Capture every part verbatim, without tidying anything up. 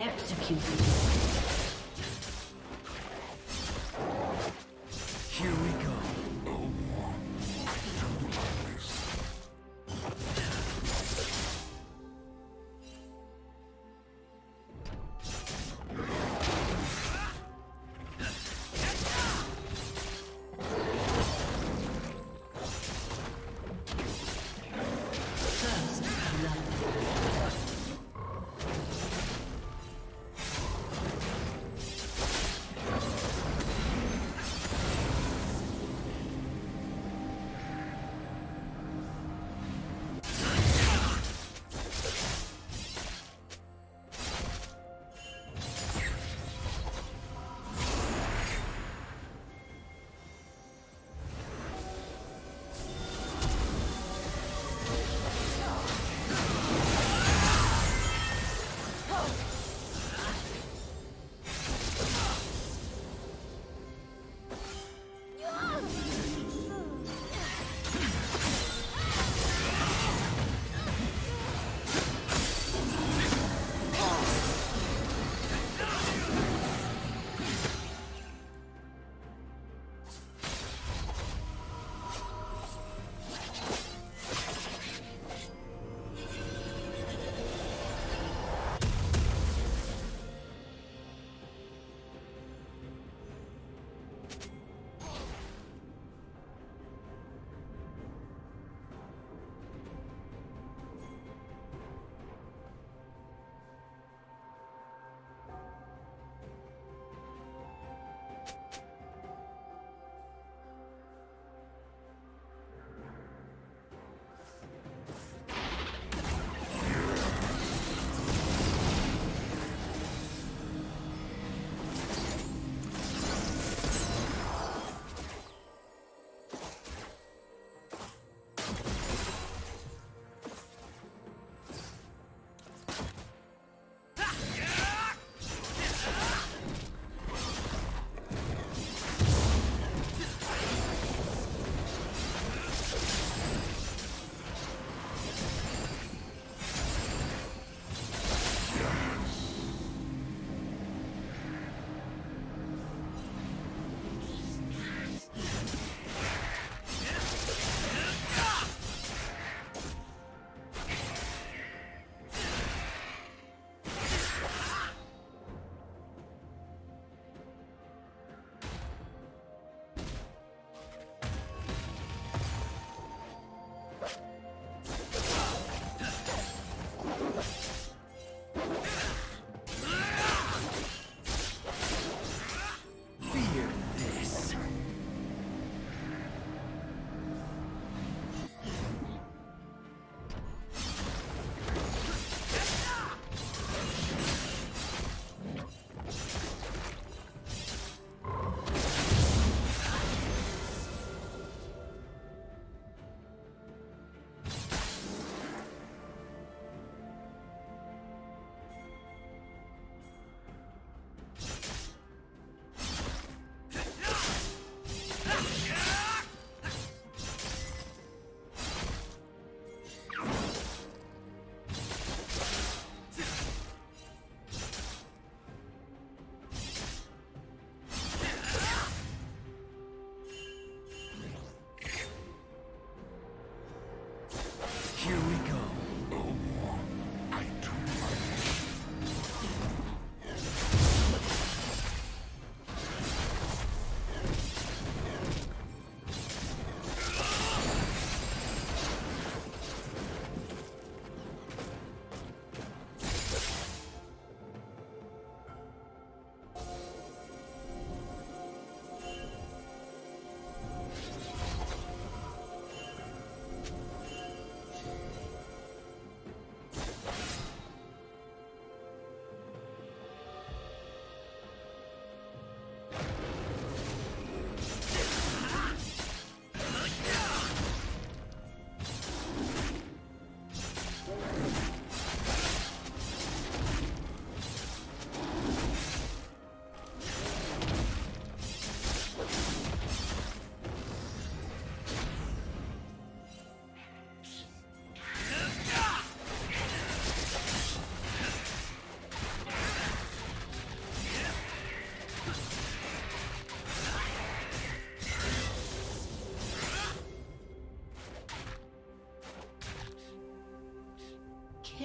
executed.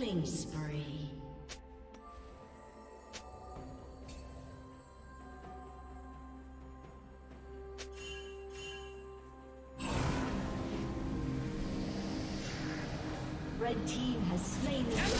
Killing spree. Red team has slain the dragon.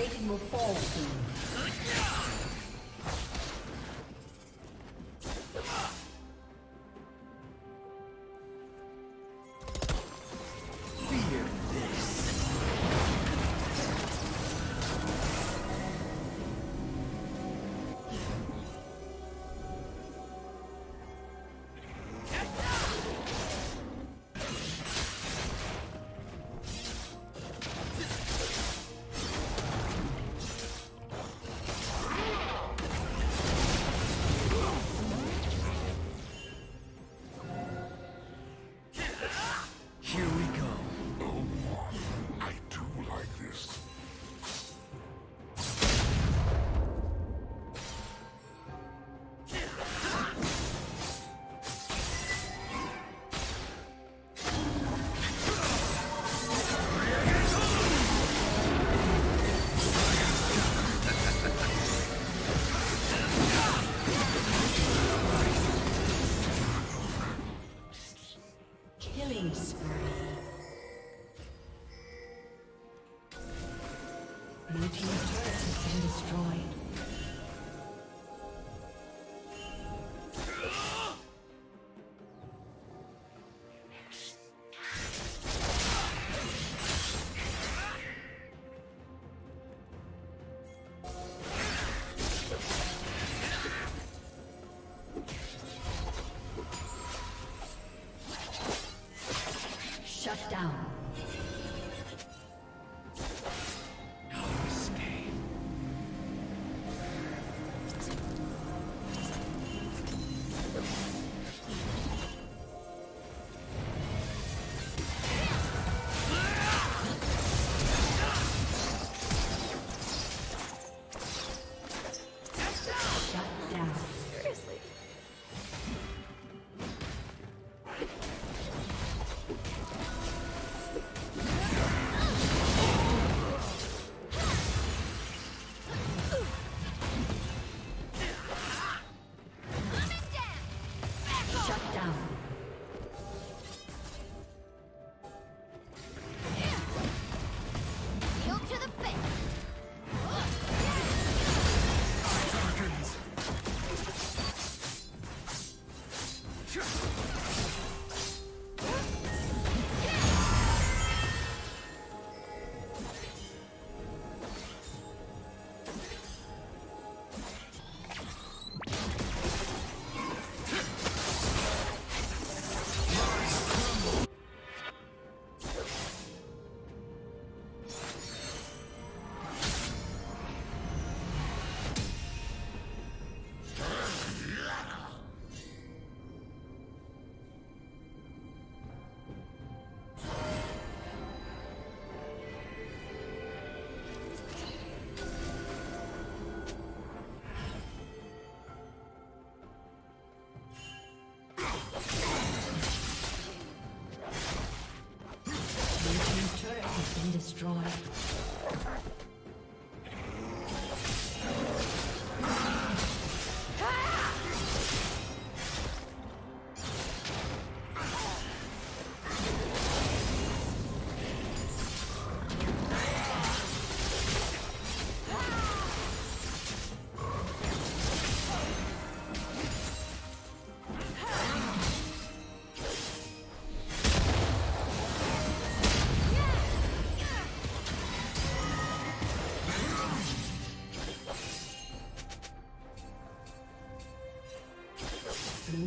plating will fall soon. Shut down. Blue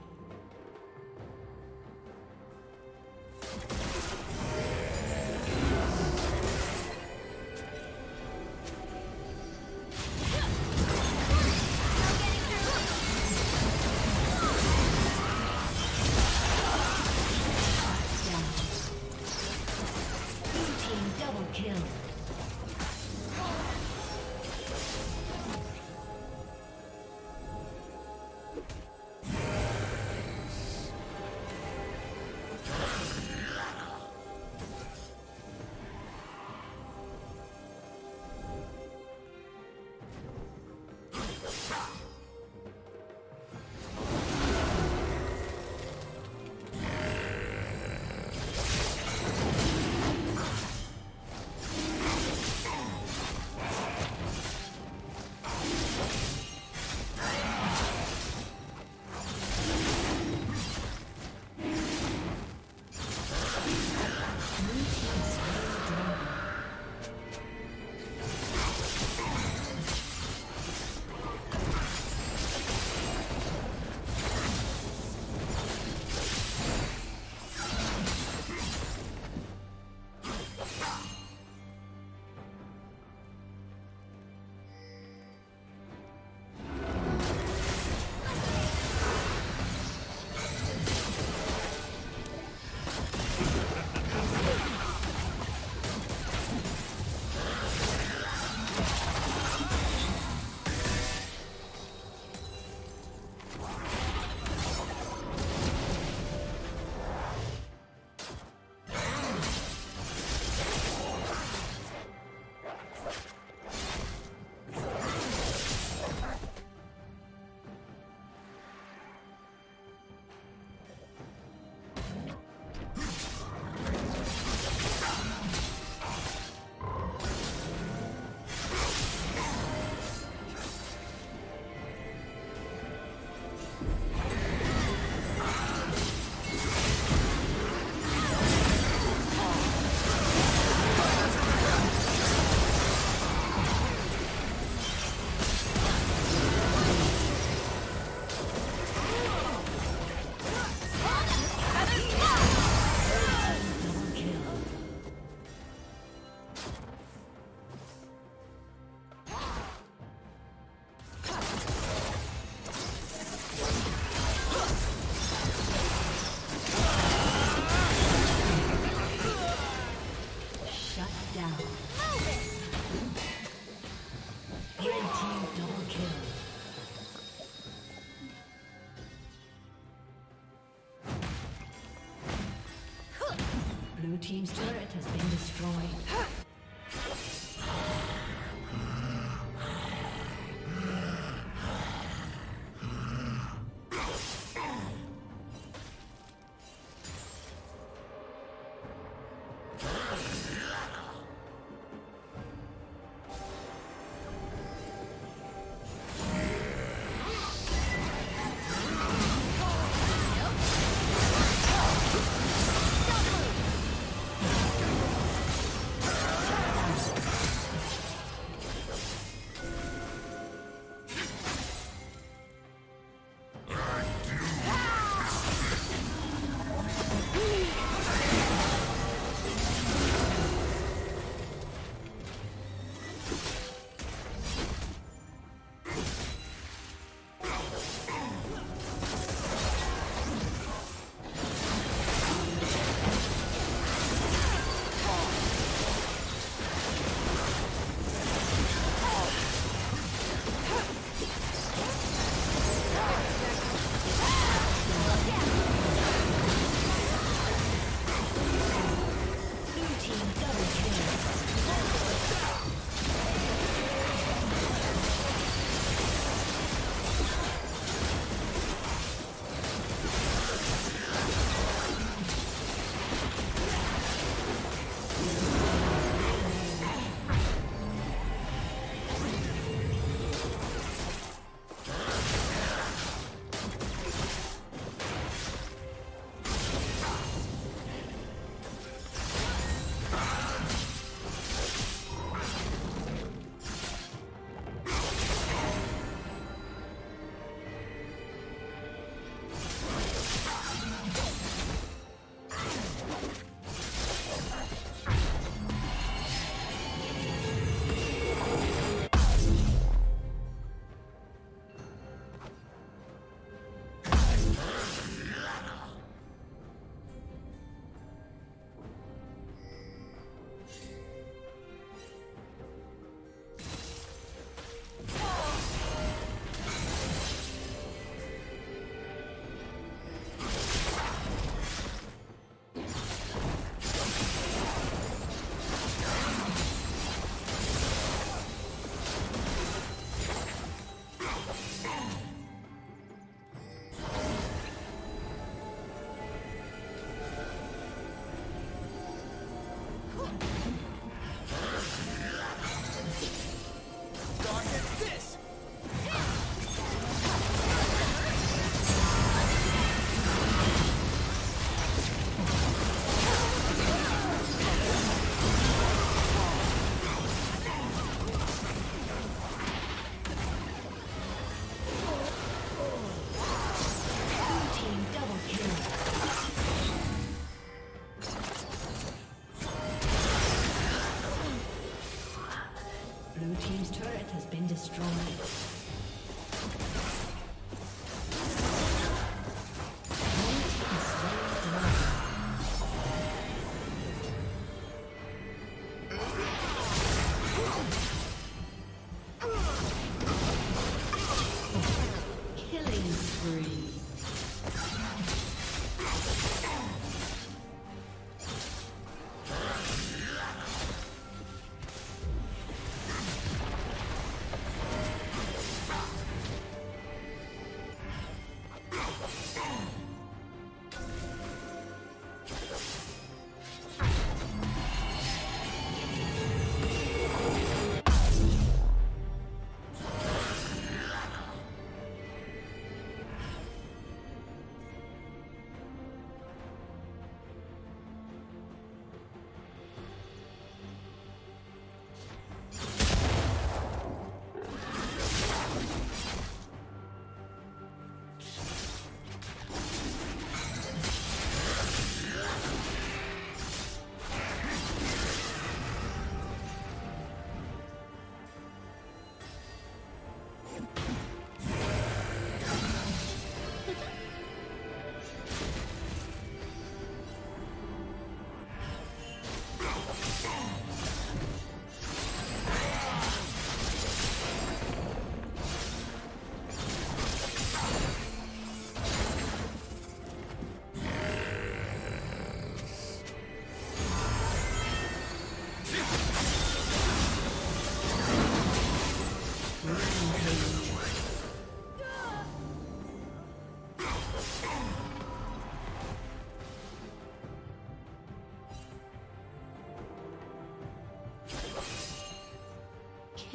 Blue team's turret has been destroyed.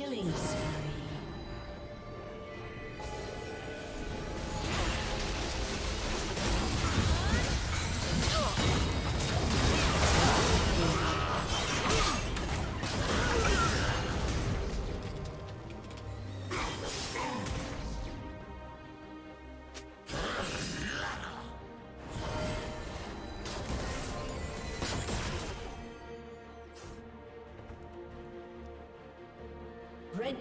Killing spree. Red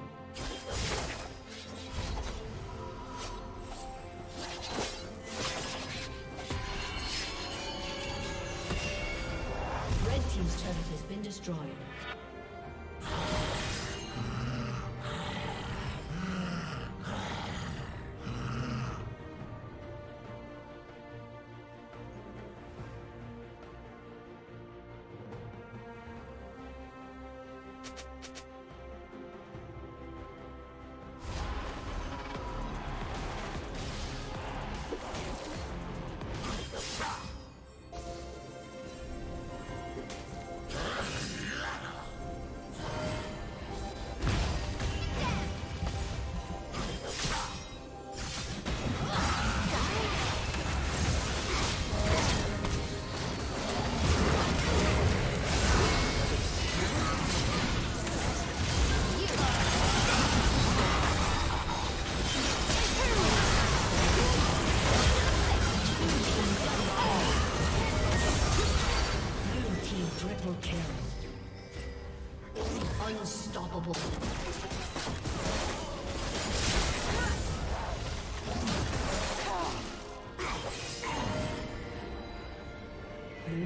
Red team's turret has been destroyed. Unstoppable. Blue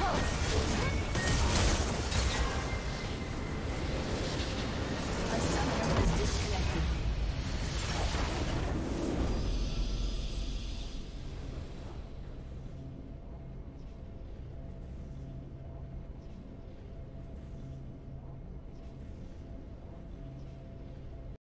Let's go.